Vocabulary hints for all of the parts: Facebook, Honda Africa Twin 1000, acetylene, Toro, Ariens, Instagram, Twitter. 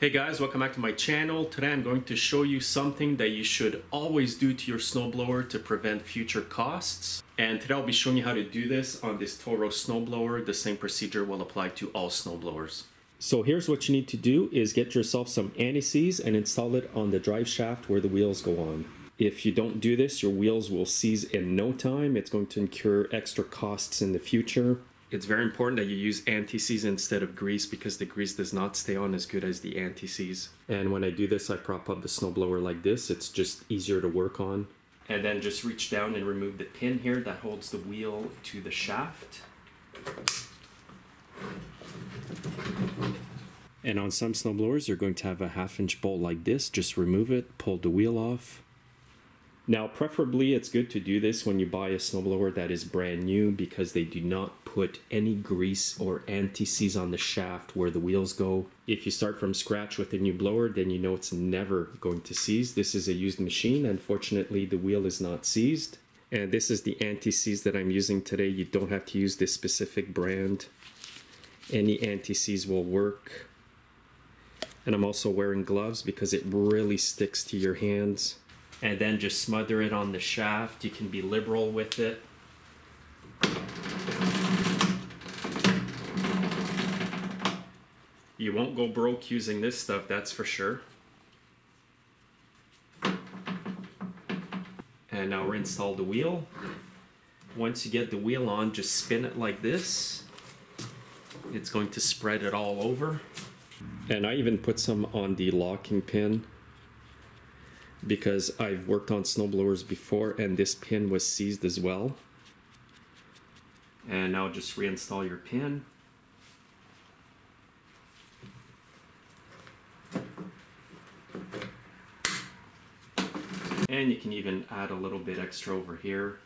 Hey guys, welcome back to my channel. Today I'm going to show you something that you should always do to your snowblower to prevent future costs. And today I'll be showing you how to do this on this Toro snowblower. The same procedure will apply to all snowblowers. So here's what you need to do is get yourself some anti-seize and install it on the drive shaft where the wheels go on. If you don't do this, your wheels will seize in no time. It's going to incur extra costs in the future. It's very important that you use anti-seize instead of grease because the grease does not stay on as good as the anti-seize. And when I do this, I prop up the snowblower like this. It's just easier to work on. And then just reach down and remove the pin here that holds the wheel to the shaft. And on some snowblowers, you're going to have a 1/2 inch bolt like this. Just remove it, pull the wheel off. Now, preferably it's good to do this when you buy a snowblower that is brand new because they do not put any grease or anti-seize on the shaft where the wheels go. If you start from scratch with a new blower, then you know it's never going to seize. This is a used machine. Unfortunately, the wheel is not seized. And this is the anti-seize that I'm using today. You don't have to use this specific brand. Any anti-seize will work. And I'm also wearing gloves because it really sticks to your hands. And then just smother it on the shaft. You can be liberal with it. You won't go broke using this stuff, that's for sure. And now we're install the wheel. Once you get the wheel on, just spin it like this. It's going to spread it all over. And I even put some on the locking pin, because I've worked on snowblowers before and this pin was seized as well. And now just reinstall your pin. And you can even add a little bit extra over here.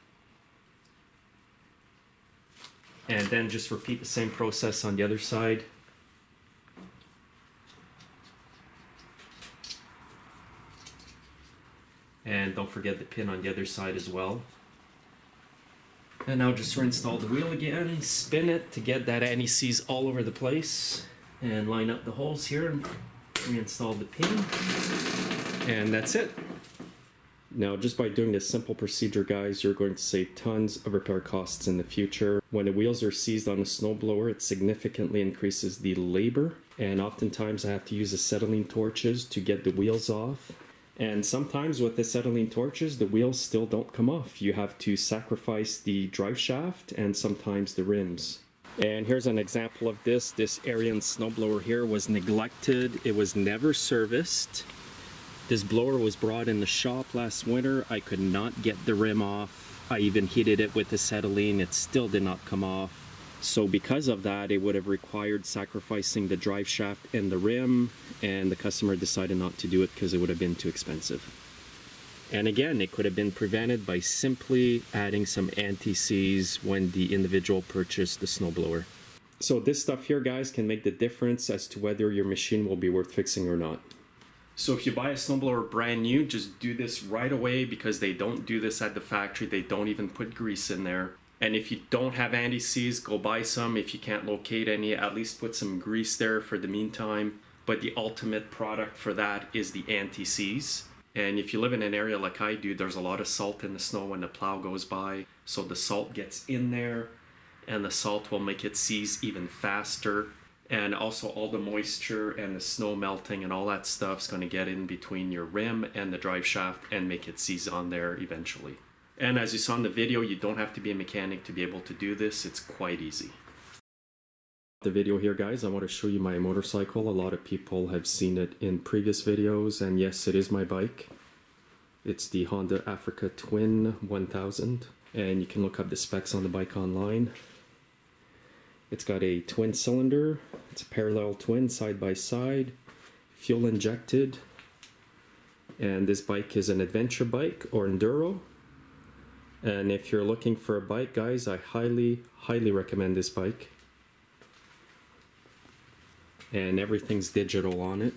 And then just repeat the same process on the other side. And don't forget the pin on the other side as well. And now just reinstall the wheel again, spin it to get that anti-seize all over the place. And line up the holes here and reinstall the pin. And that's it. Now just by doing this simple procedure, guys, you're going to save tons of repair costs in the future. When the wheels are seized on a snowblower, it significantly increases the labor. And oftentimes I have to use acetylene torches to get the wheels off. And sometimes with acetylene torches, the wheels still don't come off. You have to sacrifice the drive shaft and sometimes the rims. And here's an example of this. This Ariens snowblower here was neglected. It was never serviced. This blower was brought in the shop last winter. I could not get the rim off. I even heated it with acetylene. It still did not come off. So because of that, it would have required sacrificing the drive shaft and the rim, and the customer decided not to do it because it would have been too expensive. And again, it could have been prevented by simply adding some anti-seize when the individual purchased the snowblower. So this stuff here, guys, can make the difference as to whether your machine will be worth fixing or not. So if you buy a snowblower brand new, just do this right away because they don't do this at the factory. They don't even put grease in there. And if you don't have anti-seize, go buy some. If you can't locate any, at least put some grease there for the meantime. But the ultimate product for that is the anti-seize. And if you live in an area like I do, there's a lot of salt in the snow when the plow goes by. So the salt gets in there and the salt will make it seize even faster. And also all the moisture and the snow melting and all that stuff is going to get in between your rim and the drive shaft and make it seize on there eventually. And as you saw in the video, you don't have to be a mechanic to be able to do this. It's quite easy. The video here, guys, I want to show you my motorcycle. A lot of people have seen it in previous videos, and yes, it is my bike. It's the Honda Africa Twin 1000, and you can look up the specs on the bike online. It's got a twin cylinder. It's a parallel twin, side by side, fuel injected. And this bike is an adventure bike or enduro. And if you're looking for a bike, guys, I highly recommend this bike. And everything's digital on it.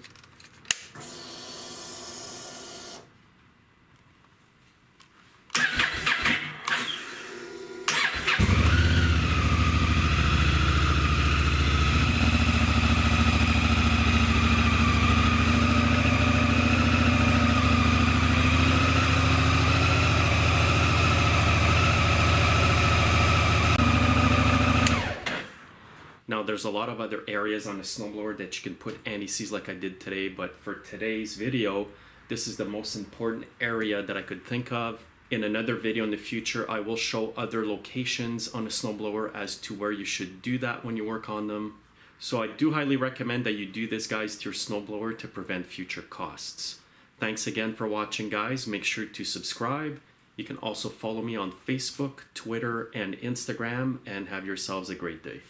Now, there's a lot of other areas on the snowblower that you can put anti-seize like I did today, but for today's video, this is the most important area that I could think of. In another video in the future, I will show other locations on a snowblower as to where you should do that when you work on them. So I do highly recommend that you do this, guys, to your snowblower to prevent future costs. Thanks again for watching, guys. Make sure to subscribe. You can also follow me on Facebook, Twitter, and Instagram, and have yourselves a great day.